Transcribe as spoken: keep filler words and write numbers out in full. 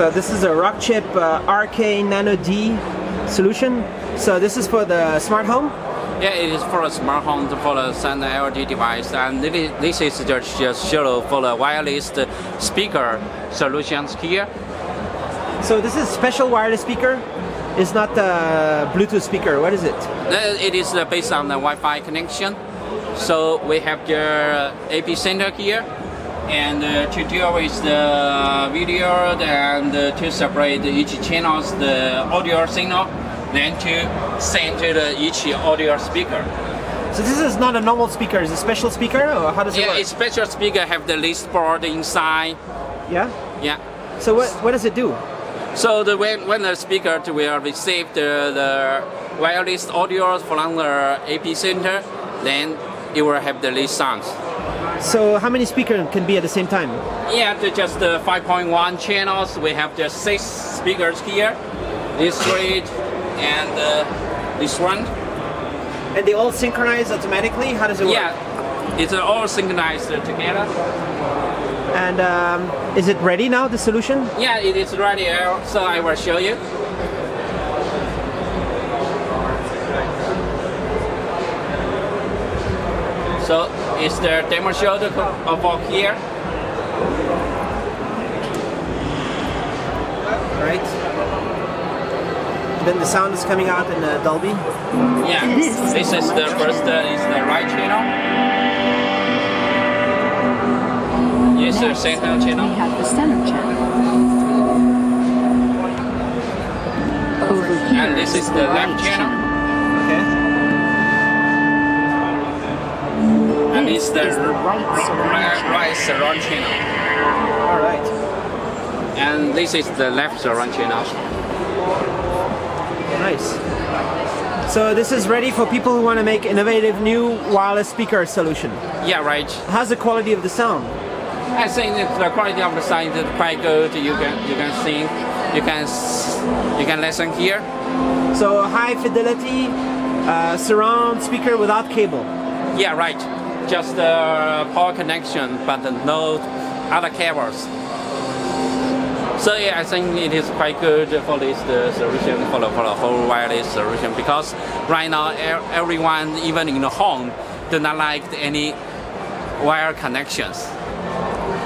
So this is a Rockchip uh, R K nano D solution. So this is for the smart home? Yeah, it is for a smart home, for the sun L E D device, and this is just solo for the wireless speaker solutions here. So this is special wireless speaker? It's not the Bluetooth speaker, what is it? It is based on the Wi-Fi connection. So we have the A P center here, and uh, to deal with the video and uh, to separate each channel's the audio signal, then to send to the each audio speaker. So this is not a normal speaker, it's a special speaker, or how does it yeah, work? Yeah, a special speaker have the list board inside. Yeah? Yeah. So what, what does it do? So the, when, when the speaker will receive the, the wireless audio from the A P center, then it will have the least sounds. So how many speakers can be at the same time? Yeah, just uh, five point one channels. We have just six speakers here. This three and uh, this one. And they all synchronize automatically? How does it work? Yeah, it's all synchronized together. And um, is it ready now, the solution? Yeah, it is ready, so I will show you. So it's the demo show of all here. All right. Then the sound is coming out in uh, Dolby. Yeah. This is the first. Uh, is the right channel. Yes, the center channel. We have the center channel. Over here. And this is the left channel. It's the, is the right, right surround channel. All right. And this is the left surround channel. Nice. So this is ready for people who want to make innovative new wireless speaker solution. Yeah, right. How's the quality of the sound? I think the quality of the sound is quite good. You can you can sing, you can you can listen here. So high fidelity uh, surround speaker without cable. Yeah, right. Just the uh, power connection, but no other cables. So yeah, I think it is quite good for this uh, solution, for the, for the whole wireless solution, because right now er everyone, even in the home, do not like any wire connections.